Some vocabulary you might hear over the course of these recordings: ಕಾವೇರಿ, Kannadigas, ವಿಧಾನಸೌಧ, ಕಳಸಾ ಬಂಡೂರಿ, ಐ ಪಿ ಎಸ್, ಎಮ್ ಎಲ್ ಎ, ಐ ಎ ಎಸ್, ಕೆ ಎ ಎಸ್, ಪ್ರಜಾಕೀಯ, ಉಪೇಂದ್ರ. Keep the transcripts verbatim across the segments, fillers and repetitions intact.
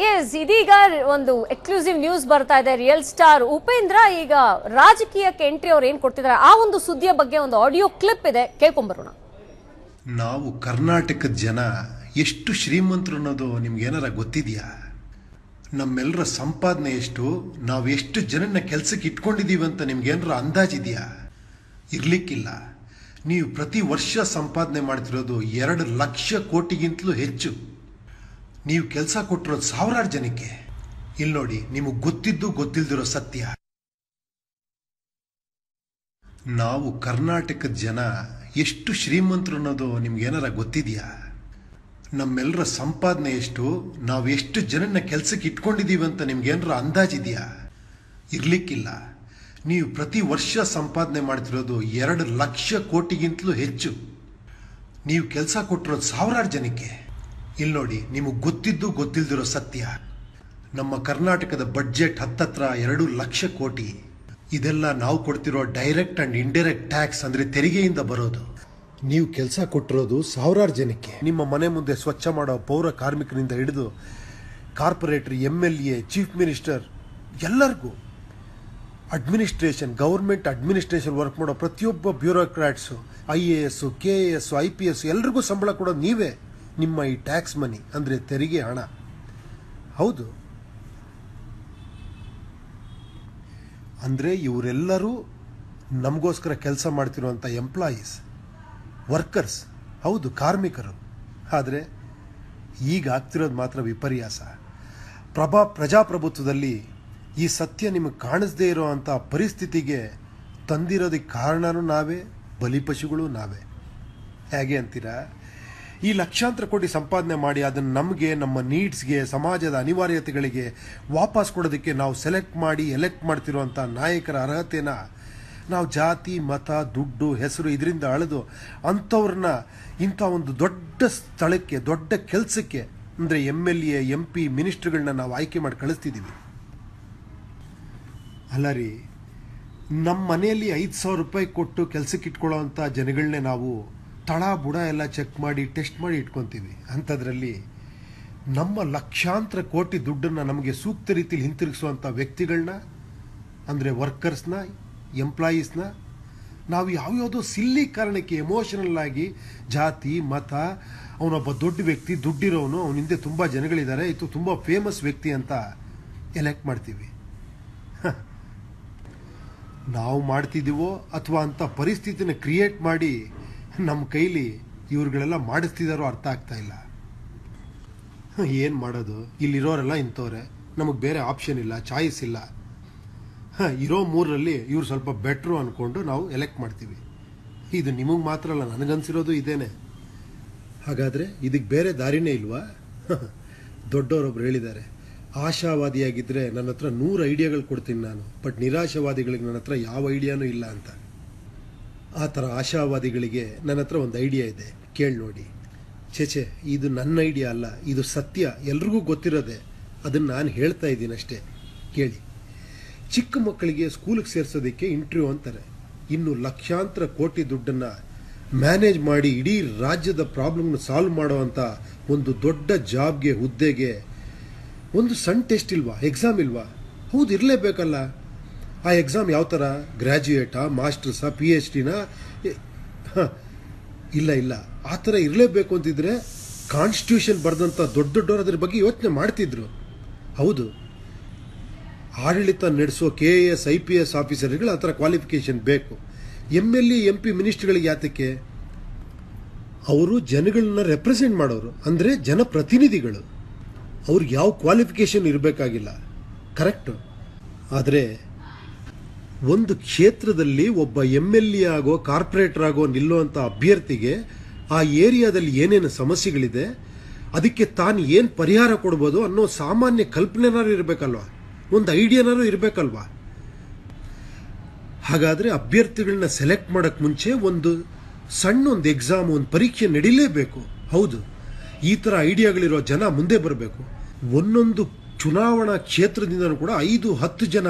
Yes, ಇದೀಗ ಒಂದು exclusive news ಬರ್ತಾ ಇದೆ. ರಿಯಲ್ ಸ್ಟಾರ್ ಉಪೇಂದ್ರ ಈಗ ರಾಜಕೀಯಕ್ಕೆ ಎಂಟ್ರಿ ಅವರು ಏನು ಕೊಡ್ತಿದ್ದಾರೆ ಆ ಒಂದು ಸುದ್ದಿಯ ಬಗ್ಗೆ ಒಂದು ಆಡಿಯೋ ಕ್ಲಿಪ್ ಇದೆ, ಕೇಳಿಕೊಂಡು ಬರೋಣ. ನಾವು ಕರ್ನಾಟಕದ ಜನ ಎಷ್ಟು ಶ್ರೀಮಂತರು ಅನ್ನೋದು ನಿಮಗೆ ಏನಾರ ಗೊತ್ತಿದೆಯಾ? ನಮ್ಮೆಲ್ಲರ ಸಂಪಾದನೆ ಎಷ್ಟು, ನಾವು ಎಷ್ಟು ಜನನ್ನ ಕೆಲಸಕ್ಕೆ ಇಟ್ಕೊಂಡಿದ್ದೀವಿ ಅಂತ ನಿಮಗೆ ಏನಾರ ಅಂದಾಜಿದೆಯಾ? ಇರಲಿಕ್ಕಿಲ್ಲ. ನೀವು ಪ್ರತಿ ವರ್ಷ ಸಂಪಾದನೆ ಮಾಡ್ತಿರೋದು ಎರಡು ಲಕ್ಷ ಕೋಟಿಗಿಂತಲೂ ಹೆಚ್ಚು. ನೀವು ಕೆಲಸ ಕೊಟ್ಟಿರೋದು ಸಾವಿರಾರು ಜನಕ್ಕೆ. ಇಲ್ಲಿ ನೋಡಿ, ನಿಮಗೆ ಗೊತ್ತಿದ್ದು ಗೊತ್ತಿಲ್ಲದಿರೋ ಸತ್ಯ. ನಾವು ಕರ್ನಾಟಕದ ಜನ ಎಷ್ಟು ಶ್ರೀಮಂತರು ಅನ್ನೋದು ನಿಮ್ಗೆ ಏನಾರ ಗೊತ್ತಿದೆಯಾ? ನಮ್ಮೆಲ್ಲರ ಸಂಪಾದನೆ ಎಷ್ಟು, ನಾವು ಎಷ್ಟು ಜನನ್ನ ಕೆಲಸಕ್ಕೆ ಇಟ್ಕೊಂಡಿದ್ದೀವಿ ಅಂತ ನಿಮ್ಗೆ ಏನಾರ ಅಂದಾಜಿದೆಯಾ? ಇರಲಿಕ್ಕಿಲ್ಲ. ನೀವು ಪ್ರತಿ ವರ್ಷ ಸಂಪಾದನೆ ಮಾಡ್ತಿರೋದು ಎರಡು ಲಕ್ಷ ಕೋಟಿಗಿಂತಲೂ ಹೆಚ್ಚು. ನೀವು ಕೆಲಸ ಕೊಟ್ಟಿರೋದು ಸಾವಿರಾರು ಜನಕ್ಕೆ. ಇಲ್ಲಿ ನೋಡಿ, ನಿಮಗೆ ಗೊತ್ತಿದ್ದು ಗೊತ್ತಿಲ್ಲದಿರೋ ಸತ್ಯ. ನಮ್ಮ ಕರ್ನಾಟಕದ ಬಡ್ಜೆಟ್ ಹತ್ತತ್ರ ಎರಡು ಲಕ್ಷ ಕೋಟಿ. ಇದೆಲ್ಲ ನಾವು ಕೊಡ್ತಿರೋ ಡೈರೆಕ್ಟ್ ಆ್ಯಂಡ್ ಇಂಡೈರೆಕ್ಟ್ ಟ್ಯಾಕ್ಸ್, ಅಂದರೆ ತೆರಿಗೆಯಿಂದ ಬರೋದು. ನೀವು ಕೆಲಸ ಕೊಟ್ಟಿರೋದು ಸಾವಿರಾರು ಜನಕ್ಕೆ. ನಿಮ್ಮ ಮನೆ ಮುಂದೆ ಸ್ವಚ್ಛ ಮಾಡೋ ಪೌರ ಕಾರ್ಮಿಕರಿಂದ ಹಿಡಿದು corporator, ಎಮ್ ಎಲ್ ಎ, chief minister, ಎಲ್ಲರಿಗೂ ಅಡ್ಮಿನಿಸ್ಟ್ರೇಷನ್, ಗೌರ್ಮೆಂಟ್ ಅಡ್ಮಿನಿಸ್ಟ್ರೇಷನ್ ವರ್ಕ್ ಮಾಡೋ ಪ್ರತಿಯೊಬ್ಬ bureaucrats, I A S, K A S, I P S, ಎಲ್ರಿಗೂ ಸಂಬಳ ಕೊಡೋದು ನೀವೇ. ನಿಮ್ಮ ಈ ಟ್ಯಾಕ್ಸ್ ಮನಿ, ಅಂದರೆ ತೆರಿಗೆ ಹಣ. ಹೌದು, ಅಂದರೆ ಇವರೆಲ್ಲರೂ ನಮಗೋಸ್ಕರ ಕೆಲಸ ಮಾಡ್ತಿರುವಂಥ ಎಂಪ್ಲಾಯೀಸ್, ವರ್ಕರ್ಸ್, ಹೌದು, ಕಾರ್ಮಿಕರು. ಆದರೆ ಈಗ ಆಗ್ತಿರೋದು ಮಾತ್ರ ವಿಪರ್ಯಾಸ. ಪ್ರಭಾ ಪ್ರಜಾಪ್ರಭುತ್ವದಲ್ಲಿ ಈ ಸತ್ಯ ನಿಮಗೆ ಕಾಣಿಸದೇ ಇರೋವಂಥ ಪರಿಸ್ಥಿತಿಗೆ ತಂದಿರೋದಕ್ಕೆ ಕಾರಣನೂ ನಾವೇ, ಬಲಿಪಶುಗಳು ನಾವೇ. ಹೇಗೆ ಅಂತೀರಾ? ಈ ಲಕ್ಷಾಂತರ ಕೋಟಿ ಸಂಪಾದನೆ ಮಾಡಿ ಅದನ್ನು ನಮಗೆ, ನಮ್ಮ ನೀಡ್ಸ್ಗೆ, ಸಮಾಜದ ಅನಿವಾರ್ಯತೆಗಳಿಗೆ ವಾಪಸ್ ಕೊಡೋದಕ್ಕೆ ನಾವು ಸೆಲೆಕ್ಟ್ ಮಾಡಿ ಎಲೆಕ್ಟ್ ಮಾಡ್ತಿರೋವಂಥ ನಾಯಕರ ಅರ್ಹತೆನ ನಾವು ಜಾತಿ, ಮತ, ದುಡ್ಡು, ಹೆಸರು ಇದರಿಂದ ಅಳೆದು ಅಂಥವ್ರನ್ನ ಇಂಥ ಒಂದು ದೊಡ್ಡ ಸ್ಥಳಕ್ಕೆ, ದೊಡ್ಡ ಕೆಲಸಕ್ಕೆ, ಅಂದರೆ ಎಮ್ ಎಲ್ ಎ, M P, ಮಿನಿಸ್ಟ್ರುಗಳನ್ನ ನಾವು ಆಯ್ಕೆ ಮಾಡಿ ಕಳಿಸ್ತಿದ್ದೀವಿ. ಅಲ್ಲ ರೀ, ನಮ್ಮ ಮನೆಯಲ್ಲಿ ಐದು ಸಾವಿರ ರೂಪಾಯಿ ಕೊಟ್ಟು ಕೆಲಸಕ್ಕೆ ಇಟ್ಕೊಳ್ಳೋ ಅಂಥ ಜನಗಳನ್ನೇ ನಾವು ತಳ ಬುಡ ಎಲ್ಲ ಚೆಕ್ ಮಾಡಿ ಟೆಸ್ಟ್ ಮಾಡಿ ಇಟ್ಕೊತೀವಿ. ಅಂಥದ್ರಲ್ಲಿ ನಮ್ಮ ಲಕ್ಷಾಂತರ ಕೋಟಿ ದುಡ್ಡನ್ನು ನಮಗೆ ಸೂಕ್ತ ರೀತಿಯಲ್ಲಿ ಹಿಂತಿರುಗಿಸುವಂಥ ವ್ಯಕ್ತಿಗಳನ್ನ, ಅಂದರೆ ವರ್ಕರ್ಸ್ನ, ಎಂಪ್ಲಾಯೀಸ್ನ ನಾವು ಯಾವ್ಯಾವುದೋ ಸಿಲ್ಲಿ ಕಾರಣಕ್ಕೆ ಎಮೋಷನಲ್ ಆಗಿ ಜಾತಿ, ಮತ, ಅವನೊಬ್ಬ ದೊಡ್ಡ ವ್ಯಕ್ತಿ, ದುಡ್ಡಿರೋನು, ಅವನ ಹಿಂದೆ ತುಂಬ ಜನಗಳಿದ್ದಾರೆ, ಇದು ತುಂಬ ಫೇಮಸ್ ವ್ಯಕ್ತಿ ಅಂತ ಎಲೆಕ್ಟ್ ಮಾಡ್ತೀವಿ. ನಾವು ಮಾಡ್ತಿದ್ದೀವೋ ಅಥವಾ ಅಂಥ ಪರಿಸ್ಥಿತಿನ ಕ್ರಿಯೇಟ್ ಮಾಡಿ ನಮ್ಮ ಕೈಲಿ ಇವ್ರುಗಳೆಲ್ಲ ಮಾಡಿಸ್ತಿದ್ದಾರೋ ಅರ್ಥ ಆಗ್ತಾ ಇಲ್ಲ. ಏನು ಮಾಡೋದು? ಇಲ್ಲಿರೋರೆಲ್ಲ ಇಂಥವ್ರೆ, ನಮಗೆ ಬೇರೆ ಆಪ್ಷನ್ ಇಲ್ಲ, ಚಾಯ್ಸ್ ಇಲ್ಲ. ಹಾಂ, ಇರೋ ಮೂರರಲ್ಲಿ ಇವ್ರು ಸ್ವಲ್ಪ ಬೆಟ್ರು ಅಂದ್ಕೊಂಡು ನಾವು ಎಲೆಕ್ಟ್ ಮಾಡ್ತೀವಿ. ಇದು ನಿಮಗೆ ಮಾತ್ರ ಅಲ್ಲ, ನನಗನ್ಸಿರೋದು ಇದೇನೆ. ಹಾಗಾದರೆ ಇದಕ್ಕೆ ಬೇರೆ ದಾರಿನೇ ಇಲ್ವಾ? ದೊಡ್ಡವರೊಬ್ರು ಹೇಳಿದ್ದಾರೆ, ಆಶಾವಾದಿಯಾಗಿದ್ದರೆ ನನ್ನ ಹತ್ರ ನೂರು ಐಡಿಯಾಗಳು ಕೊಡ್ತೀನಿ ನಾನು, ಬಟ್ ನಿರಾಶಾವಾದಿಗಳಿಗೆ ನನ್ನ ಹತ್ರ ಯಾವ ಐಡಿಯಾನೂ ಇಲ್ಲ ಅಂತ. ಆ ಥರ ಆಶಾವಾದಿಗಳಿಗೆ ನನ್ನ ಹತ್ರ ಒಂದು ಐಡಿಯಾ ಇದೆ, ಕೇಳಿ ನೋಡಿ. ಚೇಚೆ, ಇದು ನನ್ನ ಐಡಿಯಾ ಅಲ್ಲ, ಇದು ಸತ್ಯ, ಎಲ್ರಿಗೂ ಗೊತ್ತಿರೋದೆ, ಅದನ್ನು ನಾನು ಹೇಳ್ತಾ ಇದ್ದೀನಿ ಅಷ್ಟೇ. ಕೇಳಿ, ಚಿಕ್ಕ ಮಕ್ಕಳಿಗೆ ಸ್ಕೂಲಿಗೆ ಸೇರಿಸೋದಕ್ಕೆ ಇಂಟ್ರ್ಯೂ ಅಂತಾರೆ. ಇನ್ನು ಲಕ್ಷಾಂತರ ಕೋಟಿ ದುಡ್ಡನ್ನು ಮ್ಯಾನೇಜ್ ಮಾಡಿ ಇಡೀ ರಾಜ್ಯದ ಪ್ರಾಬ್ಲಮ್ನ ಸಾಲ್ವ್ ಮಾಡೋವಂಥ ಒಂದು ದೊಡ್ಡ ಜಾಬ್ಗೆ, ಹುದ್ದೆಗೆ ಒಂದು ಸಣ್ಣ ಟೆಸ್ಟ್ ಇಲ್ವಾ, ಎಕ್ಸಾಮ್ ಇಲ್ವಾ? ಹೌದು, ಇರಲೇಬೇಕಲ್ಲ. ಆ ಎಕ್ಸಾಮ್ ಯಾವ ಥರ? ಗ್ರ್ಯಾಜುಯೇಟಾ, ಮಾಸ್ಟರ್ಸಾ, ಪಿ ಎಚ್ ಡಿನ? ಹಾಂ, ಇಲ್ಲ ಇಲ್ಲ, ಆ ಥರ ಇರಲೇಬೇಕು ಅಂತಿದ್ರೆ ಕಾನ್ಸ್ಟಿಟ್ಯೂಷನ್ ಬರೆದಂಥ ದೊಡ್ಡ ದೊಡ್ಡವರು ಅದ್ರ ಬಗ್ಗೆ ಯೋಚನೆ ಮಾಡ್ತಿದ್ರು. ಹೌದು, ಆಡಳಿತ ನಡೆಸೋ ಕೆ ಎ ಎಸ್, ಐ ಪಿ ಎಸ್ ಆಫೀಸರ್ಗಳು ಆ ಥರ ಕ್ವಾಲಿಫಿಕೇಷನ್ ಬೇಕು. ಎಮ್ ಎಲ್ ಎ, M P, ಮಿನಿಸ್ಟ್ರುಗಳಿಗೆ ಯಾತಕ್ಕೆ? ಅವರು ಜನಗಳನ್ನ ರೆಪ್ರೆಸೆಂಟ್ ಮಾಡೋರು, ಅಂದರೆ ಜನಪ್ರತಿನಿಧಿಗಳು. ಅವ್ರಿಗೆ ಯಾವ ಕ್ವಾಲಿಫಿಕೇಷನ್ ಇರಬೇಕಾಗಿಲ್ಲ, ಕರೆಕ್ಟು. ಆದರೆ ಒಂದು ಕ್ಷೇತ್ರದಲ್ಲಿ ಒಬ್ಬ ಎಮ್ ಎಲ್ ಎ ಆಗೋ, ಕಾರ್ಪೊರೇಟರ್ ಆಗೋ ನಿಲ್ಲುವಂಥ ಅಭ್ಯರ್ಥಿಗೆ ಆ ಏರಿಯಾದಲ್ಲಿ ಏನೇನು ಸಮಸ್ಯೆಗಳಿದೆ, ಅದಕ್ಕೆ ತಾನು ಏನು ಪರಿಹಾರ ಕೊಡ್ಬೋದು ಅನ್ನೋ ಸಾಮಾನ್ಯ ಕಲ್ಪನೆನಾರು ಇರಬೇಕಲ್ವ, ಒಂದು ಐಡಿಯಾನಾರು ಇರಬೇಕಲ್ವಾ? ಹಾಗಾದರೆ ಅಭ್ಯರ್ಥಿಗಳನ್ನ ಸೆಲೆಕ್ಟ್ ಮಾಡೋಕ್ಕೆ ಮುಂಚೆ ಒಂದು ಸಣ್ಣ ಒಂದು ಎಕ್ಸಾಮ್, ಒಂದು ಪರೀಕ್ಷೆ ನಡೀಲೇಬೇಕು. ಹೌದು, ಈ ಥರ ಐಡಿಯಾಗಳಿರೋ ಜನ ಮುಂದೆ ಬರಬೇಕು. ಒಂದೊಂದು ಚುನಾವಣಾ ಕ್ಷೇತ್ರದಿಂದನೂ ಕೂಡ ಐದು ಹತ್ತು ಜನ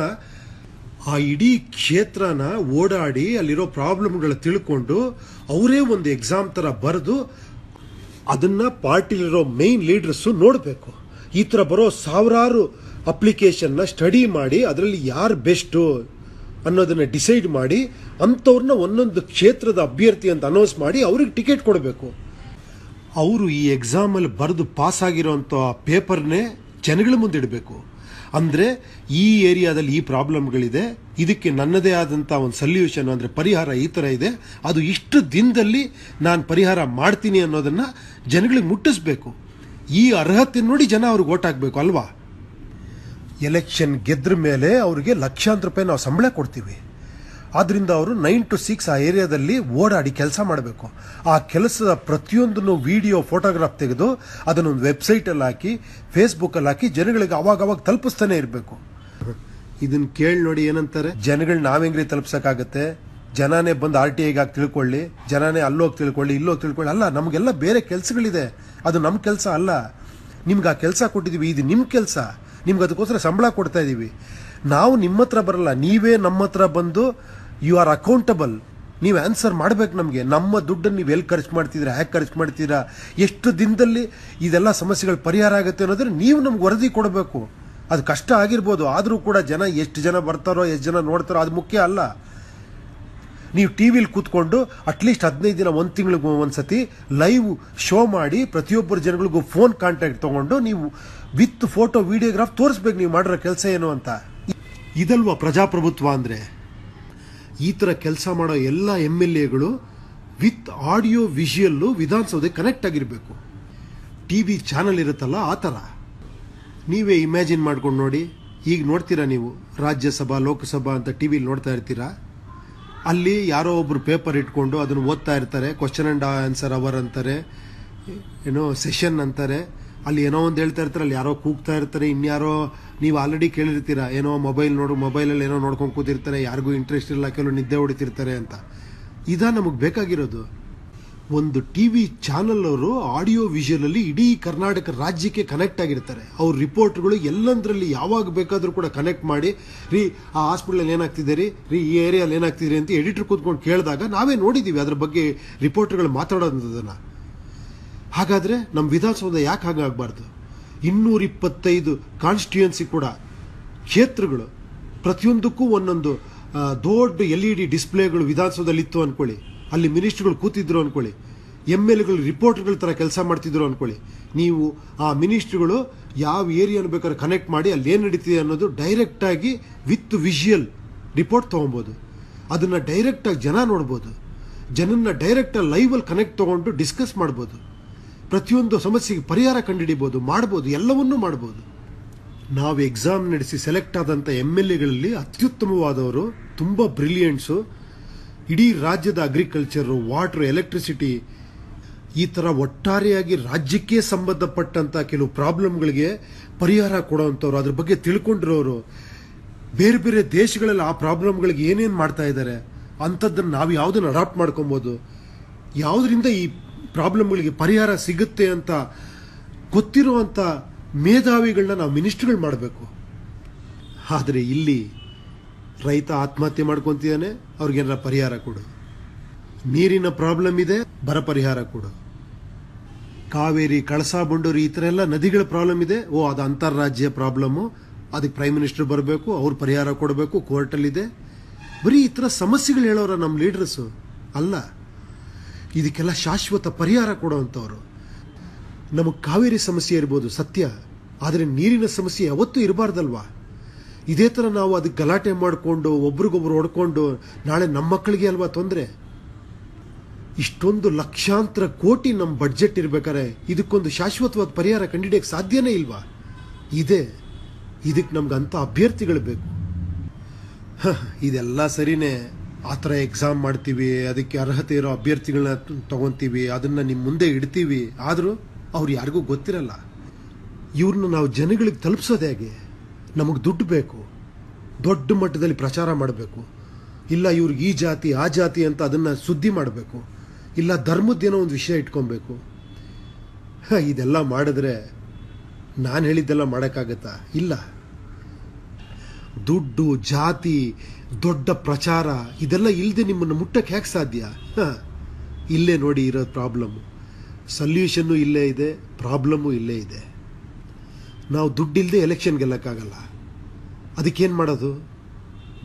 ಆ ಇಡೀ ಕ್ಷೇತ್ರನ ಓಡಾಡಿ ಅಲ್ಲಿರೋ ಪ್ರಾಬ್ಲಮ್ಗಳ ತಿಳ್ಕೊಂಡು ಅವರೇ ಒಂದು ಎಕ್ಸಾಮ್ ಥರ ಬರೆದು ಅದನ್ನು ಪಾರ್ಟಿಲಿರೋ ಮೇನ್ ಲೀಡರ್ಸು ನೋಡಬೇಕು. ಈ ತರ ಬರೋ ಸಾವಿರಾರು ಅಪ್ಲಿಕೇಶನ್ ನ ಸ್ಟಡಿ ಮಾಡಿ ಅದರಲ್ಲಿ ಯಾರು ಬೆಸ್ಟ್ ಅನ್ನೋದನ್ನ ಡಿಸೈಡ್ ಮಾಡಿ ಅಂತವರನ್ನ ಒಂದೊಂದು ಕ್ಷೇತ್ರದ ಅಭ್ಯರ್ಥಿ ಅಂತ ಅನೌನ್ಸ್ ಮಾಡಿ ಅವರಿಗೆ ಟಿಕೆಟ್ ಕೊಡಬೇಕು. ಅವರು ಈ ಎಕ್ಸಾಮ್ ಅಲ್ಲಿ ಬರೆದು ಪಾಸ್ ಆಗಿರೋಂತ ಪೇಪರ್ನೇ ಜನಗಳ ಮುಂದೆ ಇಡಬೇಕು. ಅಂದರೆ ಈ ಏರಿಯಾದಲ್ಲಿ ಈ ಪ್ರಾಬ್ಲಮ್ಗಳಿದೆ, ಇದಕ್ಕೆ ನನ್ನದೇ ಆದಂಥ ಒಂದು ಸೊಲ್ಯೂಷನ್ ಅಂದರೆ ಪರಿಹಾರ ಈ ಥರ ಇದೆ, ಅದು ಇಷ್ಟು ದಿನದಲ್ಲಿ ನಾನು ಪರಿಹಾರ ಮಾಡ್ತೀನಿ ಅನ್ನೋದನ್ನು ಜನಗಳಿಗೆ ಮುಟ್ಟಿಸ್ಬೇಕು. ಈ ಅರ್ಹತೆ ನೋಡಿ ಜನ ಅವ್ರಿಗೆ ಓಟ್ ಹಾಕಬೇಕು ಅಲ್ವಾ. ಎಲೆಕ್ಷನ್ ಗೆದ್ರ ಮೇಲೆ ಅವರಿಗೆ ಲಕ್ಷಾಂತರ ರೂಪಾಯಿ ನಾವು ಸಂಬಳ ಕೊಡ್ತೀವಿ, ಆದ್ದರಿಂದ ಅವರು ನೈನ್ ಟು ಸಿಕ್ಸ್ ಆ ಏರಿಯಾದಲ್ಲಿ ಓಡಾಡಿ ಕೆಲಸ ಮಾಡಬೇಕು. ಆ ಕೆಲಸದ ಪ್ರತಿಯೊಂದನ್ನು ವಿಡಿಯೋ ಫೋಟೋಗ್ರಾಫ್ ತೆಗೆದು ಅದನ್ನೊಂದು ವೆಬ್ಸೈಟಲ್ಲಿ ಹಾಕಿ ಫೇಸ್ಬುಕ್ಕಲ್ಲಿ ಹಾಕಿ ಜನಗಳಿಗೆ ಅವಾಗ ಅವಾಗ ತಲುಪಿಸ್ತಾನೆ ಇರಬೇಕು. ಇದನ್ನು ಕೇಳಿ ನೋಡಿ ಏನಂತಾರೆ, ಜನಗಳು ನಾವೆಂಗ್ರಿ ತಲುಪಿಸೋಕ್ಕಾಗತ್ತೆ, ಜನನೇ ಬಂದು ಆರ್ ಟಿ ಐಗಾಗಿ ತಿಳ್ಕೊಳ್ಳಿ, ಜನನೇ ಅಲ್ಲೋಗಿ ತಿಳ್ಕೊಳ್ಳಿ ಇಲ್ಲೋಗಿ ತಿಳ್ಕೊಳ್ಳಿ. ಅಲ್ಲ, ನಮಗೆಲ್ಲ ಬೇರೆ ಕೆಲಸಗಳಿದೆ, ಅದು ನಮ್ಮ ಕೆಲಸ ಅಲ್ಲ. ನಿಮ್ಗೆ ಆ ಕೆಲಸ ಕೊಟ್ಟಿದ್ದೀವಿ, ಇದು ನಿಮ್ಮ ಕೆಲಸ, ನಿಮ್ಗೆ ಅದಕ್ಕೋಸ್ಕರ ಸಂಬಳ ಕೊಡ್ತಾ ಇದ್ದೀವಿ. ನಾವು ನಿಮ್ಮ ಹತ್ರ ಬರಲ್ಲ, ನೀವೇ ನಮ್ಮ ಹತ್ರ ಬಂದು ಯು ಆರ್ ಅಕೌಂಟಬಲ್, ನೀವು ಆನ್ಸರ್ ಮಾಡಬೇಕು ನಮಗೆ. ನಮ್ಮ ದುಡ್ಡನ್ನು ನೀವು ಎಲ್ಲಿ ಖರ್ಚು ಮಾಡ್ತಿದ್ದೀರಾ, ಹೇಗೆ ಖರ್ಚು ಮಾಡ್ತೀರಾ, ಎಷ್ಟು ದಿನದಲ್ಲಿ ಇದೆಲ್ಲ ಸಮಸ್ಯೆಗಳು ಪರಿಹಾರ ಆಗುತ್ತೆ ಅನ್ನೋದ್ರೆ ನೀವು ನಮ್ಗೆ ವರದಿ ಕೊಡಬೇಕು. ಅದು ಕಷ್ಟ ಆಗಿರ್ಬೋದು, ಆದರೂ ಕೂಡ ಜನ ಎಷ್ಟು ಜನ ಬರ್ತಾರೋ ಎಷ್ಟು ಜನ ನೋಡ್ತಾರೋ ಅದು ಮುಖ್ಯ ಅಲ್ಲ. ನೀವು ಟಿ ವಿಲಿ ಕೂತ್ಕೊಂಡು ಅಟ್ಲೀಸ್ಟ್ ಹದಿನೈದು ದಿನ ಒಂದು ತಿಂಗಳಿಗೆ ಒಂದು ಸತಿ ಲೈವ್ ಶೋ ಮಾಡಿ ಪ್ರತಿಯೊಬ್ಬರು ಜನಗಳಿಗೂ ಫೋನ್ ಕಾಂಟ್ಯಾಕ್ಟ್ ತೊಗೊಂಡು ನೀವು ವಿತ್ ಫೋಟೋ ವಿಡಿಯೋಗ್ರಾಫ್ ತೋರಿಸ್ಬೇಕು ನೀವು ಮಾಡಿರೋ ಕೆಲಸ ಏನು ಅಂತ. ಇದಲ್ವಾ ಪ್ರಜಾಪ್ರಭುತ್ವ ಅಂದರೆ. ಈ ಥರ ಕೆಲಸ ಮಾಡೋ ಎಲ್ಲ ಎಮ್ ಎಲ್ ಎಗಳು ವಿತ್ ಆಡಿಯೋ ವಿಷುಯಲ್ಲು ವಿಧಾನಸೌಧೆ ಕನೆಕ್ಟ್ ಆಗಿರಬೇಕು. ಟಿ ವಿ ಚಾನಲ್ ಇರುತ್ತಲ್ಲ ಆ ಥರ. ನೀವೇ ಇಮ್ಯಾಜಿನ್ ಮಾಡ್ಕೊಂಡು ನೋಡಿ, ಈಗ ನೋಡ್ತೀರಾ ನೀವು ರಾಜ್ಯಸಭಾ ಲೋಕಸಭಾ ಅಂತ ಟಿ ವಿಲಿ ನೋಡ್ತಾ ಇರ್ತೀರಾ. ಅಲ್ಲಿ ಯಾರೋ ಒಬ್ಬರು ಪೇಪರ್ ಇಟ್ಕೊಂಡು ಅದನ್ನು ಓದ್ತಾ ಇರ್ತಾರೆ, ಕ್ವಶನ್ ಆ್ಯಂಡ್ ಆನ್ಸರ್ ಅವರ್ ಅಂತಾರೆ, ಏನೋ ಸೆಷನ್ ಅಂತಾರೆ, ಅಲ್ಲಿ ಏನೋ ಒಂದು ಹೇಳ್ತಾ ಇರ್ತಾರೆ, ಅಲ್ಲಿ ಯಾರೋ ಕೂಗ್ತಾ ಇರ್ತಾರೆ, ಇನ್ಯಾರೋ ನೀವು ಆಲ್ರೆಡಿ ಕೇಳಿರ್ತೀರಾ, ಏನೋ ಮೊಬೈಲ್ ನೋಡು ಮೊಬೈಲಲ್ಲಿ ಏನೋ ನೋಡ್ಕೊಂಡು ಕೂತಿರ್ತಾರೆ, ಯಾರಿಗೂ ಇಂಟ್ರೆಸ್ಟ್ ಇಲ್ಲ, ಕೆಲವು ನಿದ್ದೆ ಹೊಡಿತಿರ್ತಾರೆ ಅಂತ. ಇದಾ ನಮಗೆ ಬೇಕಾಗಿರೋದು. ಒಂದು ಟಿ ವಿ ಚಾನಲ್ ಅವರು ಆಡಿಯೋ ವಿಷುವಲಲ್ಲಿ ಇಡೀ ಕರ್ನಾಟಕ ರಾಜ್ಯಕ್ಕೆ ಕನೆಕ್ಟ್ ಆಗಿರ್ತಾರೆ. ಅವ್ರ ರಿಪೋರ್ಟ್ಗಳು ಎಲ್ಲಂದರಲ್ಲಿ ಯಾವಾಗ ಬೇಕಾದರೂ ಕೂಡ ಕನೆಕ್ಟ್ ಮಾಡಿ, ರೀ ಆ ಹಾಸ್ಪಿಟ್ಲಲ್ಲಿ ಏನಾಗ್ತಿದೆ ರೀ ರೀ ಈ ಏರಿಯಲ್ಲಿ ಏನಾಗ್ತಿದೆ ಅಂತ ಎಡಿಟರ್ ಕೂತ್ಕೊಂಡು ಕೇಳಿದಾಗ ನಾವೇ ನೋಡಿದ್ದೀವಿ ಅದ್ರ ಬಗ್ಗೆ ರಿಪೋರ್ಟ್ಗಳು ಮಾತಾಡೋದನ್ನು. ಹಾಗಾದರೆ ನಮ್ಮ ವಿಧಾನಸೌಧ ಯಾಕೆ ಹಾಗಾಗಬಾರ್ದು? ಇನ್ನೂರ ಇಪ್ಪತ್ತೈದು ಕಾನ್ಸ್ಟಿಟ್ಯೂಯನ್ಸಿ ಕೂಡ ಕ್ಷೇತ್ರಗಳು, ಪ್ರತಿಯೊಂದಕ್ಕೂ ಒಂದೊಂದು ದೊಡ್ಡ ಎಲ್ ಇ ಡಿ ಡಿಸ್ಪ್ಲೇಗಳು ವಿಧಾನಸೌಧದಲ್ಲಿ ಇತ್ತು ಅಂದ್ಕೊಳ್ಳಿ, ಅಲ್ಲಿ ಮಿನಿಸ್ಟ್ರುಗಳು ಕೂತಿದ್ರು ಅಂದ್ಕೊಳ್ಳಿ, ಎಮ್ ಎಲ್ ಎಗಳು ರಿಪೋರ್ಟ್ಗಳ ಥರ ಕೆಲಸ ಮಾಡ್ತಿದ್ರು ಅಂದ್ಕೊಳ್ಳಿ. ನೀವು ಆ ಮಿನಿಸ್ಟ್ರುಗಳು ಯಾವ ಏರಿಯಾನ ಬೇಕಾದ್ರೆ ಕನೆಕ್ಟ್ ಮಾಡಿ ಅಲ್ಲಿ ಏನು ನಡೀತಿದೆ ಅನ್ನೋದು ಡೈರೆಕ್ಟಾಗಿ ವಿತ್ ವಿಷುಯಲ್ ರಿಪೋರ್ಟ್ ತೊಗೊಬೋದು. ಅದನ್ನು ಡೈರೆಕ್ಟಾಗಿ ಜನ ನೋಡ್ಬೋದು, ಜನನ ಡೈರೆಕ್ಟಾಗಿ ಲೈವಲ್ಲಿ ಕನೆಕ್ಟ್ ತೊಗೊಂಡು ಡಿಸ್ಕಸ್ ಮಾಡ್ಬೋದು, ಪ್ರತಿಯೊಂದು ಸಮಸ್ಯೆಗೆ ಪರಿಹಾರ ಕಂಡುಹಿಡಿಬೋದು, ಮಾಡ್ಬೋದು, ಎಲ್ಲವನ್ನೂ ಮಾಡ್ಬೋದು. ನಾವು ಎಕ್ಸಾಮ್ ನಡೆಸಿ ಸೆಲೆಕ್ಟ್ ಆದಂಥ ಎಮ್ ಎಲ್ ಎಗಳಲ್ಲಿ ಅತ್ಯುತ್ತಮವಾದವರು, ತುಂಬ ಬ್ರಿಲಿಯೆಂಟ್ಸು, ಇಡೀ ರಾಜ್ಯದ ಅಗ್ರಿಕಲ್ಚರು, ವಾಟರ್, ಎಲೆಕ್ಟ್ರಿಸಿಟಿ ಈ ಥರ ಒಟ್ಟಾರೆಯಾಗಿ ರಾಜ್ಯಕ್ಕೆ ಸಂಬಂಧಪಟ್ಟಂಥ ಕೆಲವು ಪ್ರಾಬ್ಲಮ್ಗಳಿಗೆ ಪರಿಹಾರ ಕೊಡೋವಂಥವ್ರು, ಅದ್ರ ಬಗ್ಗೆ ತಿಳ್ಕೊಂಡಿರೋರು, ಬೇರೆ ಬೇರೆ ದೇಶಗಳಲ್ಲಿ ಆ ಪ್ರಾಬ್ಲಮ್ಗಳಿಗೆ ಏನೇನು ಮಾಡ್ತಾ ಇದ್ದಾರೆ ಅಂಥದ್ದನ್ನು ನಾವು ಯಾವುದನ್ನು ಅಡಾಪ್ಟ್ ಮಾಡ್ಕೊಬೋದು, ಯಾವುದರಿಂದ ಈ ಪ್ರಾಬ್ಲಮ್ಗಳಿಗೆ ಪರಿಹಾರ ಸಿಗುತ್ತೆ ಅಂತ ಗೊತ್ತಿರುವಂಥ ಮೇಧಾವಿಗಳನ್ನ ನಾವು ಮಿನಿಸ್ಟ್ರುಗಳು ಮಾಡಬೇಕು. ಆದರೆ ಇಲ್ಲಿ ರೈತ ಆತ್ಮಹತ್ಯೆ ಮಾಡ್ಕೊತಿದ್ದಾನೆ, ಅವ್ರಿಗೇನಾರ ಪರಿಹಾರ ಕೊಡು. ನೀರಿನ ಪ್ರಾಬ್ಲಮ್ ಇದೆ, ಬರ ಪರಿಹಾರ ಕೊಡು. ಕಾವೇರಿ, ಕಳಸಾ ಬಂಡೂರಿ ಈ ಥರ ಎಲ್ಲ ನದಿಗಳ ಪ್ರಾಬ್ಲಮ್ ಇದೆ, ಓ ಅದು ಅಂತಾರಾಜ್ಯ ಪ್ರಾಬ್ಲಮ್ಮು, ಅದಕ್ಕೆ ಪ್ರೈಮ್ ಮಿನಿಸ್ಟರ್ ಬರಬೇಕು, ಅವ್ರು ಪರಿಹಾರ ಕೊಡಬೇಕು, ಕೋರ್ಟಲ್ಲಿದೆ. ಬರೀ ಈ ಥರ ಸಮಸ್ಯೆಗಳು ಹೇಳೋರ ನಮ್ಮ ಲೀಡರ್ಸು ಅಲ್ಲ, ಇದಕ್ಕೆಲ್ಲ ಶಾಶ್ವತ ಪರಿಹಾರ ಕೊಡೋವಂಥವ್ರು. ನಮಗೆ ಕಾವೇರಿ ಸಮಸ್ಯೆ ಇರ್ಬೋದು ಸತ್ಯ, ಆದರೆ ನೀರಿನ ಸಮಸ್ಯೆ ಯಾವತ್ತೂ ಇರಬಾರ್ದಲ್ವಾ. ಇದೇ ಥರ ನಾವು ಅದಕ್ಕೆ ಗಲಾಟೆ ಮಾಡಿಕೊಂಡು ಒಬ್ರಿಗೊಬ್ರು ಹೊಡ್ಕೊಂಡು ನಾಳೆ ನಮ್ಮ ಮಕ್ಕಳಿಗೆ ಅಲ್ವಾ ತೊಂದರೆ. ಇಷ್ಟೊಂದು ಲಕ್ಷಾಂತರ ಕೋಟಿ ನಮ್ಮ ಬಡ್ಜೆಟ್ ಇರ್ಬೇಕಾದ್ರೆ ಇದಕ್ಕೊಂದು ಶಾಶ್ವತವಾದ ಪರಿಹಾರ ಕಂಡುಹಿಡಿಯೋಕ್ಕೆ ಸಾಧ್ಯನೇ ಇಲ್ವಾ. ಇದೆ, ಇದಕ್ಕೆ ನಮ್ಗೆ ಅಂಥ ಅಭ್ಯರ್ಥಿಗಳು ಬೇಕು. ಇದೆಲ್ಲ ಸರಿನೇ, ಆ ಥರ ಎಕ್ಸಾಮ್ ಮಾಡ್ತೀವಿ, ಅದಕ್ಕೆ ಅರ್ಹತೆ ಇರೋ ಅಭ್ಯರ್ಥಿಗಳನ್ನ ತೊಗೊತೀವಿ, ಅದನ್ನು ನಿಮ್ಮ ಮುಂದೆ ಇಡ್ತೀವಿ. ಆದರೂ ಅವ್ರು ಯಾರಿಗೂ ಗೊತ್ತಿರಲ್ಲ. ಇವ್ರನ್ನ ನಾವು ಜನಗಳಿಗೆ ತಲುಪಿಸೋದು ಹೇಗೆ? ನಮಗೆ ದುಡ್ಡು ಬೇಕು, ದೊಡ್ಡ ಮಟ್ಟದಲ್ಲಿ ಪ್ರಚಾರ ಮಾಡಬೇಕು. ಇಲ್ಲ ಇವ್ರಿಗೆ ಈ ಜಾತಿ ಆ ಜಾತಿ ಅಂತ ಅದನ್ನು ಸುದ್ದಿ ಮಾಡಬೇಕು, ಇಲ್ಲ ಧರ್ಮದ್ದೇನೋ ಒಂದು ವಿಷಯ ಇಟ್ಕೊಬೇಕು. ಇದೆಲ್ಲ ಮಾಡಿದ್ರೆ ನಾನು ಹೇಳಿದ್ದೆಲ್ಲ ಮಾಡೋಕ್ಕಾಗತ್ತಾ? ಇಲ್ಲ. ದುಡ್ಡು, ಜಾತಿ, ದೊಡ್ಡ ಪ್ರಚಾರ ಇದೆಲ್ಲ ಇಲ್ಲದೆ ನಿಮ್ಮನ್ನು ಮುಟ್ಟಕ್ಕೆ ಹೇಗೆ ಸಾಧ್ಯ? ಇಲ್ಲೇ ನೋಡಿ ಇರೋ ಪ್ರಾಬ್ಲಮ್ಮು, ಸೊಲ್ಯೂಷನ್ನು ಇಲ್ಲೇ ಇದೆ, ಪ್ರಾಬ್ಲಮ್ಮು ಇಲ್ಲೇ ಇದೆ. ನಾವು ದುಡ್ಡಿಲ್ಲದೆ ಎಲೆಕ್ಷನ್ ಗೆಲ್ಲಕಾಗಲ್ಲ. ಅದಕ್ಕೆ ಏನು ಮಾಡೋದು?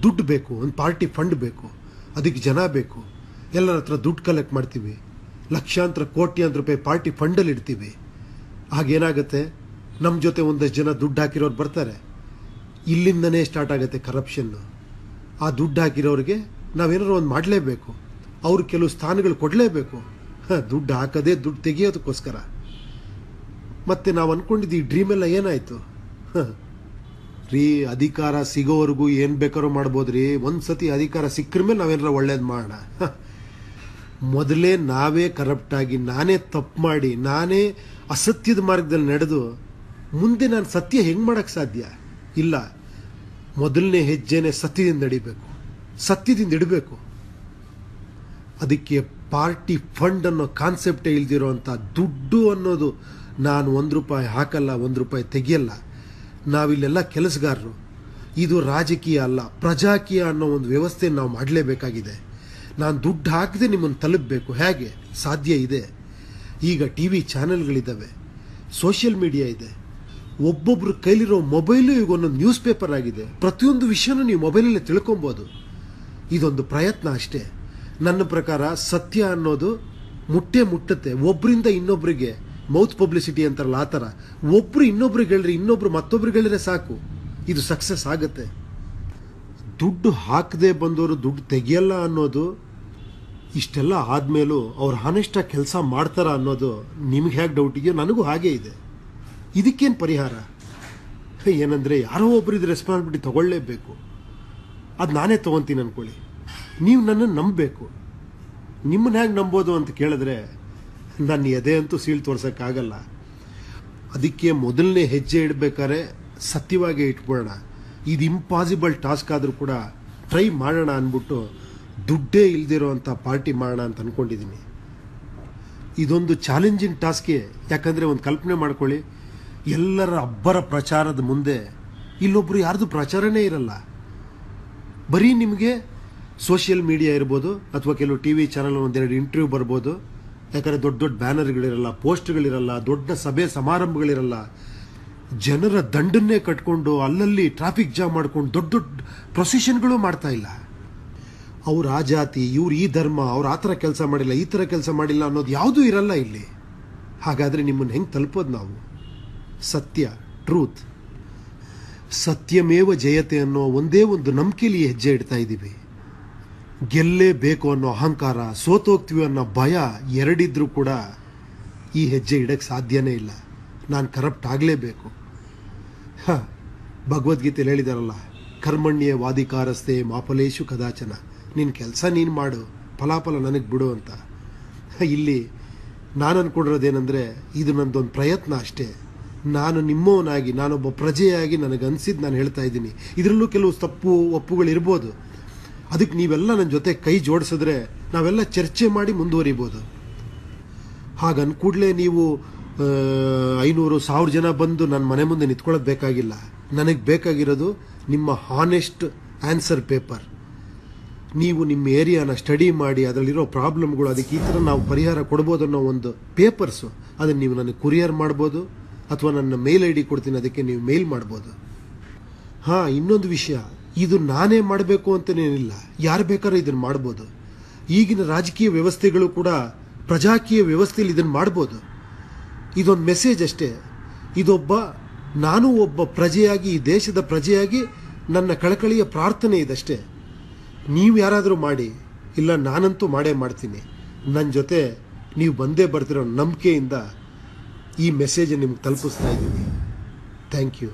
ದುಡ್ಡು ಬೇಕು, ಒಂದು ಪಾರ್ಟಿ ಫಂಡ್ ಬೇಕು, ಅದಕ್ಕೆ ಜನ ಬೇಕು. ಎಲ್ಲರತ್ರ ದುಡ್ಡು ಕಲೆಕ್ಟ್ ಮಾಡ್ತೀವಿ, ಲಕ್ಷಾಂತರ ಕೋಟ್ಯಾಂತರ ರೂಪಾಯಿ ಪಾರ್ಟಿ ಫಂಡಲ್ಲಿ ಇಡ್ತೀವಿ. ಹಾಗೇನಾಗುತ್ತೆ, ನಮ್ಮ ಜೊತೆ ಒಂದಷ್ಟು ಜನ ದುಡ್ಡು ಹಾಕಿರೋರು ಬರ್ತಾರೆ. ಇಲ್ಲಿಂದನೇ ಸ್ಟಾರ್ಟ್ ಆಗುತ್ತೆ ಕರಪ್ಷನ್ನು. ಆ ದುಡ್ಡು ಹಾಕಿರೋರಿಗೆ ನಾವೇನಾರು ಒಂದು ಮಾಡಲೇಬೇಕು, ಅವ್ರು ಕೆಲವು ಸ್ಥಾನಗಳು ಕೊಡಲೇಬೇಕು. ಹಾಂ, ದುಡ್ಡು ಹಾಕೋದೇ ದುಡ್ಡು ತೆಗಿಯೋದಕ್ಕೋಸ್ಕರ. ಮತ್ತು ನಾವು ಅಂದ್ಕೊಂಡಿದ್ದು ಈ ಡ್ರೀಮೆಲ್ಲ ಏನಾಯಿತು? ಹಾಂ ರೀ, ಅಧಿಕಾರ ಸಿಗೋವರೆಗೂ ಏನು ಬೇಕಾದ್ರೂ ಮಾಡ್ಬೋದು ರೀ. ಒಂದು ಸತಿ ಅಧಿಕಾರ ಸಿಕ್ಕರ ಮೇಲೆ ನಾವೇನಾರ ಒಳ್ಳೇದು ಮಾಡೋಣ. ಮೊದಲೇ ನಾವೇ ಕರಪ್ಟಾಗಿ, ನಾನೇ ತಪ್ಪು ಮಾಡಿ, ನಾನೇ ಅಸತ್ಯದ ಮಾರ್ಗದಲ್ಲಿ ನಡೆದು ಮುಂದೆ ನಾನು ಸತ್ಯ ಹೆಂಗೆ ಮಾಡೋಕ್ಕೆ ಸಾಧ್ಯ? ಇಲ್ಲ, ಮೊದಲನೇ ಹೆಜ್ಜೆನೇ ಸತ್ಯದಿಂದ ನಡಿಬೇಕು, ಸತ್ಯದಿಂದ ಇಡಬೇಕು. ಅದಕ್ಕೆ ಪಾರ್ಟಿ ಫಂಡ್ ಅನ್ನೋ ಕಾನ್ಸೆಪ್ಟೇ ಇಲ್ದಿರೋ ಅಂಥ ದುಡ್ಡು ಅನ್ನೋದು, ನಾನು ಒಂದು ರೂಪಾಯಿ ಹಾಕಲ್ಲ, ಒಂದು ರೂಪಾಯಿ ತೆಗಿಯಲ್ಲ. ನಾವಿಲ್ಲೆಲ್ಲ ಕೆಲಸಗಾರರು. ಇದು ರಾಜಕೀಯ ಅಲ್ಲ, ಪ್ರಜಾಕೀಯ ಅನ್ನೋ ಒಂದು ವ್ಯವಸ್ಥೆ ನಾವು ಮಾಡಲೇಬೇಕಾಗಿದೆ. ನಾನು ದುಡ್ಡು ಹಾಕದೆ ನಿಮ್ಮನ್ನು ತಲುಪಬೇಕು. ಹೇಗೆ ಸಾಧ್ಯ ಇದೆ? ಈಗ ಟಿ ವಿ ಚಾನೆಲ್ಗಳಿದ್ದಾವೆ, ಸೋಷಿಯಲ್ ಮೀಡಿಯಾ ಇದೆ, ಒಬ್ಬೊಬ್ಬರು ಕೈಲಿರೋ ಮೊಬೈಲು ಈಗ ಒಂದೊಂದು ನ್ಯೂಸ್ ಪೇಪರ್ ಆಗಿದೆ. ಪ್ರತಿಯೊಂದು ವಿಷಯನೂ ನೀವು ಮೊಬೈಲಲ್ಲೇ ತಿಳ್ಕೊಬೋದು. ಇದೊಂದು ಪ್ರಯತ್ನ ಅಷ್ಟೇ. ನನ್ನ ಪ್ರಕಾರ ಸತ್ಯ ಅನ್ನೋದು ಮುಟ್ಟೆ ಮುಟ್ಟುತ್ತೆ. ಒಬ್ಬರಿಂದ ಇನ್ನೊಬ್ಬರಿಗೆ ಮೌತ್ ಪಬ್ಲಿಸಿಟಿ ಅಂತಾರಲ್ಲ, ಆ ಥರ ಒಬ್ಬರು ಇನ್ನೊಬ್ರಿಗೆ ಹೇಳಿರಿ, ಇನ್ನೊಬ್ರು ಮತ್ತೊಬ್ರಿಗೆ ಹೇಳಿದ್ರೆ ಸಾಕು, ಇದು ಸಕ್ಸಸ್ ಆಗುತ್ತೆ. ದುಡ್ಡು ಹಾಕದೆ ಬಂದವರು ದುಡ್ಡು ತೆಗಿಯಲ್ಲ ಅನ್ನೋದು, ಇಷ್ಟೆಲ್ಲ ಆದಮೇಲೂ ಅವ್ರು ಹಾನೆಸ್ಟಾಗಿ ಕೆಲಸ ಮಾಡ್ತಾರ ಅನ್ನೋದು ನಿಮ್ಗೆ ಹೇಗೆ ಡೌಟ್ ಇದೆಯೋ, ನನಗೂ ಹಾಗೇ ಇದೆ. ಇದಕ್ಕೇನು ಪರಿಹಾರ? ಏನಂದರೆ, ಯಾರೋ ಒಬ್ರು ಇದು ರೆಸ್ಪಾನ್ಸಿಬಿಲಿಟಿ ತೊಗೊಳ್ಳೇಬೇಕು. ಅದು ನಾನೇ ತೊಗೊತೀನಿ ಅಂದ್ಕೊಳ್ಳಿ, ನೀವು ನನ್ನನ್ನು ನಂಬಬೇಕು. ನಿಮ್ಮನ್ನ ಹೇಗೆ ನಂಬೋದು ಅಂತ ಕೇಳಿದ್ರೆ, ನನ್ನ ಎದೆ ಅಂತೂ ಸೀಳು ತೋರ್ಸೋಕ್ಕಾಗಲ್ಲ. ಅದಕ್ಕೆ ಮೊದಲನೇ ಹೆಜ್ಜೆ ಇಡಬೇಕಾದ್ರೆ ಸತ್ಯವಾಗೇ ಇಟ್ಕೊಳ್ಳೋಣ. ಇದು ಇಂಪಾಸಿಬಲ್ ಟಾಸ್ಕ್ ಆದರೂ ಕೂಡ ಟ್ರೈ ಮಾಡೋಣ ಅಂದ್ಬಿಟ್ಟು ದುಡ್ಡೇ ಇಲ್ದಿರೋ ಅಂಥ ಪಾರ್ಟಿ ಮಾಡೋಣ ಅಂತ ಅಂದ್ಕೊಂಡಿದ್ದೀನಿ. ಇದೊಂದು ಚಾಲೆಂಜಿಂಗ್ ಟಾಸ್ಕೇ. ಯಾಕಂದರೆ ಒಂದು ಕಲ್ಪನೆ ಮಾಡ್ಕೊಳ್ಳಿ, ಎಲ್ಲರ ಅಬ್ಬರ ಪ್ರಚಾರದ ಮುಂದೆ ಇಲ್ಲೊಬ್ಬರು ಯಾರ್ದು ಪ್ರಚಾರನೇ ಇರಲ್ಲ. ಬರೀ ನಿಮಗೆ ಸೋಷಿಯಲ್ ಮೀಡಿಯಾ ಇರ್ಬೋದು, ಅಥವಾ ಕೆಲವು ಟಿ ವಿ ಚಾನಲ್ ಒಂದೆರಡು ಇಂಟರ್ವ್ಯೂ ಬರ್ಬೋದು. ಯಾಕಂದರೆ ದೊಡ್ಡ ದೊಡ್ಡ ಬ್ಯಾನರ್ಗಳಿರಲ್ಲ, ಪೋಸ್ಟ್ಗಳಿರಲ್ಲ, ದೊಡ್ಡ ಸಭೆ ಸಮಾರಂಭಗಳಿರಲ್ಲ. ಜನರ ದಂಡನ್ನೇ ಕಟ್ಕೊಂಡು ಅಲ್ಲಲ್ಲಿ ಟ್ರಾಫಿಕ್ ಜಾಮ್ ಮಾಡಿಕೊಂಡು ದೊಡ್ಡ ದೊಡ್ಡ ಪ್ರೊಸೆಷನ್ಗಳು ಮಾಡ್ತಾ ಇಲ್ಲ. ಅವ್ರು ಆ ಜಾತಿ, ಇವ್ರು ಈ ಧರ್ಮ, ಅವ್ರು ಆ ಥರ ಕೆಲಸ ಮಾಡಿಲ್ಲ, ಈ ಥರ ಕೆಲಸ ಮಾಡಿಲ್ಲ ಅನ್ನೋದು ಯಾವುದೂ ಇರಲ್ಲ ಇಲ್ಲಿ. ಹಾಗಾದರೆ ನಿಮ್ಮನ್ನು ಹೆಂಗೆ ತಲುಪೋದು ನಾವು? ಸತ್ಯ, ಟ್ರೂತ್, ಸತ್ಯಮೇವ ಜಯತೆ ಅನ್ನೋ ಒಂದೇ ಒಂದು ನಂಬಿಕೆಯಲ್ಲಿ ಹೆಜ್ಜೆ ಇಡ್ತಾ ಇದ್ದೀವಿ. ಗೆಲ್ಲೇಬೇಕು ಅನ್ನೋ ಅಹಂಕಾರ, ಸೋತೋಗ್ತೀವಿ ಅನ್ನೋ ಭಯ ಎರಡಿದ್ರೂ ಕೂಡ ಈ ಹೆಜ್ಜೆ ಇಡಕ್ಕೆ ಸಾಧ್ಯವೇ ಇಲ್ಲ. ನಾನು ಕರಪ್ಟ್ ಆಗಲೇಬೇಕು. ಹಾಂ, ಭಗವದ್ಗೀತೆಯಲ್ಲಿ ಹೇಳಿದಾರಲ್ಲ, ಕರ್ಮಣ್ಯೇ ವಾದಿಕಾರಸ್ಥೆ ಮಾಫಲೇಶು ಕದಾಚನ, ನಿನ್ನ ಕೆಲಸ ನೀನು ಮಾಡು, ಫಲಾಫಲ ನನಗೆ ಬಿಡು ಅಂತ. ಇಲ್ಲಿ ನಾನು ಅಂದ್ಕೊಂಡಿರೋದೇನೆಂದರೆ, ಇದು ನನ್ನದೊಂದು ಪ್ರಯತ್ನ ಅಷ್ಟೇ. ನಾನು ನಿಮ್ಮವನಾಗಿ, ನಾನೊಬ್ಬ ಪ್ರಜೆಯಾಗಿ ನನಗೆ ಅನಿಸಿದ್ದು ನಾನು ಹೇಳ್ತಾ ಇದ್ದೀನಿ. ಇದರಲ್ಲೂ ಕೆಲವು ತಪ್ಪು ಒಪ್ಪುಗಳಿರ್ಬೋದು. ಅದಕ್ಕೆ ನೀವೆಲ್ಲ ನನ್ನ ಜೊತೆ ಕೈ ಜೋಡಿಸಿದ್ರೆ ನಾವೆಲ್ಲ ಚರ್ಚೆ ಮಾಡಿ ಮುಂದುವರಿಬೋದು. ಹಾಗನ್ ಕೂಡಲೇ ನೀವು ಐನೂರು ಸಾವಿರ ಜನ ಬಂದು ನನ್ನ ಮನೆ ಮುಂದೆ ನಿಂತ್ಕೊಳ್ಳೋದು ಬೇಕಾಗಿಲ್ಲ. ನನಗೆ ಬೇಕಾಗಿರೋದು ನಿಮ್ಮ ಹಾನೆಸ್ಟ್ ಆನ್ಸರ್ ಪೇಪರ್. ನೀವು ನಿಮ್ಮ ಏರಿಯಾನ ಸ್ಟಡಿ ಮಾಡಿ, ಅದರಲ್ಲಿರೋ ಪ್ರಾಬ್ಲಮ್ಗಳು, ಅದಕ್ಕೆ ಈ ಥರ ನಾವು ಪರಿಹಾರ ಕೊಡ್ಬೋದು ಅನ್ನೋ ಒಂದು ಪೇಪರ್ಸು. ಅದನ್ನು ನೀವು ನನಗೆ ಕುರಿಯರ್ ಮಾಡ್ಬೋದು, ಅಥವಾ ನನ್ನ ಮೇಲ್ ಐ ಡಿ ಕೊಡ್ತೀನಿ, ಅದಕ್ಕೆ ನೀವು ಮೇಲ್ ಮಾಡ್ಬೋದು. ಹಾಂ, ಇನ್ನೊಂದು ವಿಷಯ, ಇದು ನಾನೇ ಮಾಡಬೇಕು ಅಂತನೇನಿಲ್ಲ, ಯಾರು ಬೇಕಾದ್ರೂ ಇದನ್ನು ಮಾಡ್ಬೋದು. ಈಗಿನ ರಾಜಕೀಯ ವ್ಯವಸ್ಥೆಗಳು ಕೂಡ ಪ್ರಜಾಕೀಯ ವ್ಯವಸ್ಥೆಯಲ್ಲಿ ಇದನ್ನು ಮಾಡ್ಬೋದು. ಇದೊಂದು ಮೆಸೇಜ್ ಅಷ್ಟೇ. ಇದೊಬ್ಬ ನಾನು ಒಬ್ಬ ಪ್ರಜೆಯಾಗಿ, ಈ ದೇಶದ ಪ್ರಜೆಯಾಗಿ ನನ್ನ ಕಳಕಳಿಯ ಪ್ರಾರ್ಥನೆ ಇದಷ್ಟೇ. ನೀವು ಯಾರಾದರೂ ಮಾಡಿ, ಇಲ್ಲ ನಾನಂತೂ ಮಾಡೇ ಮಾಡ್ತೀನಿ. ನನ್ನ ಜೊತೆ ನೀವು ಬಂದೇ ಬರ್ತಿರೋ ನಂಬಿಕೆಯಿಂದ ಈ ಮೆಸೇಜ್ ನಿಮ್ಗೆ ತಲುಪಿಸ್ತಾ ಇದ್ದೀನಿ. Thank you.